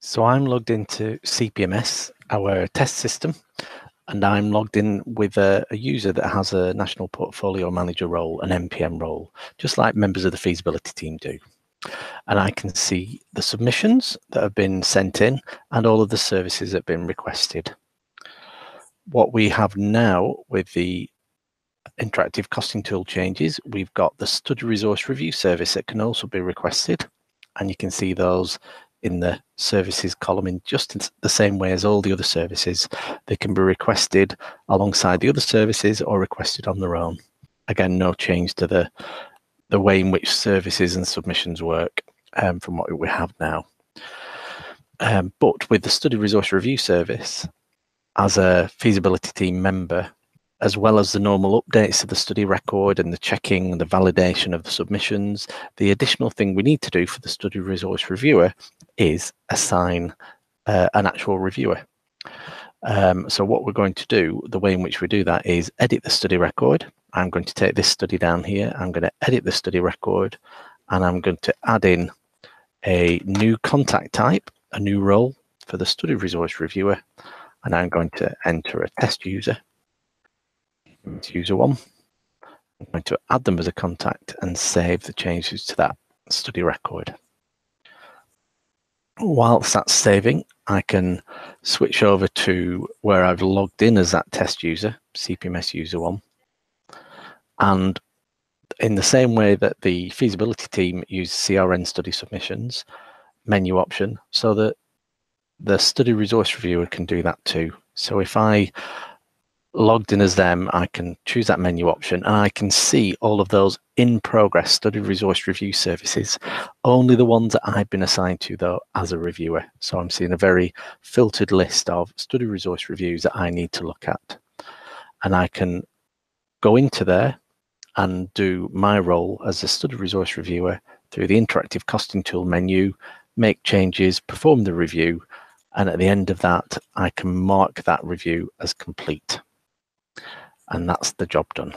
So I'm logged into CPMS, our test system, and I'm logged in with a user that has a National Portfolio Manager role, an NPM role, just like members of the feasibility team do. And I can see the submissions that have been sent in and all of the services that have been requested. What we have now with the interactive costing tool changes, we've got the study resource review service that can also be requested, and you can see those in the services column in just the same way as all the other services. They can be requested alongside the other services or requested on their own. Again, no change to the way in which services and submissions work from what we have now. But with the study resource review service, as a feasibility team member, as well as the normal updates of the study record and the checking and the validation of the submissions, the additional thing we need to do for the study resource reviewer is assign an actual reviewer. So what we're going to do, the way in which we do that, is edit the study record. I'm going to take this study down here. I'm going to edit the study record, and I'm going to add in a new contact type, a new role for the study resource reviewer, and I'm going to enter a test user. User one. I'm going to add them as a contact and save the changes to that study record. Whilst that's saving, I can switch over to where I've logged in as that test user, CPMS user one. And in the same way that the feasibility team used CRN study submissions menu option, so that the study resource reviewer can do that too. So if I logged in as them, I can choose that menu option and I can see all of those in progress study resource review services, only the ones that I've been assigned to though as a reviewer. So I'm seeing a very filtered list of study resource reviews that I need to look at. And I can go into there and do my role as a study resource reviewer through the interactive costing tool menu, make changes, perform the review, and at the end of that, I can mark that review as complete. And that's the job done.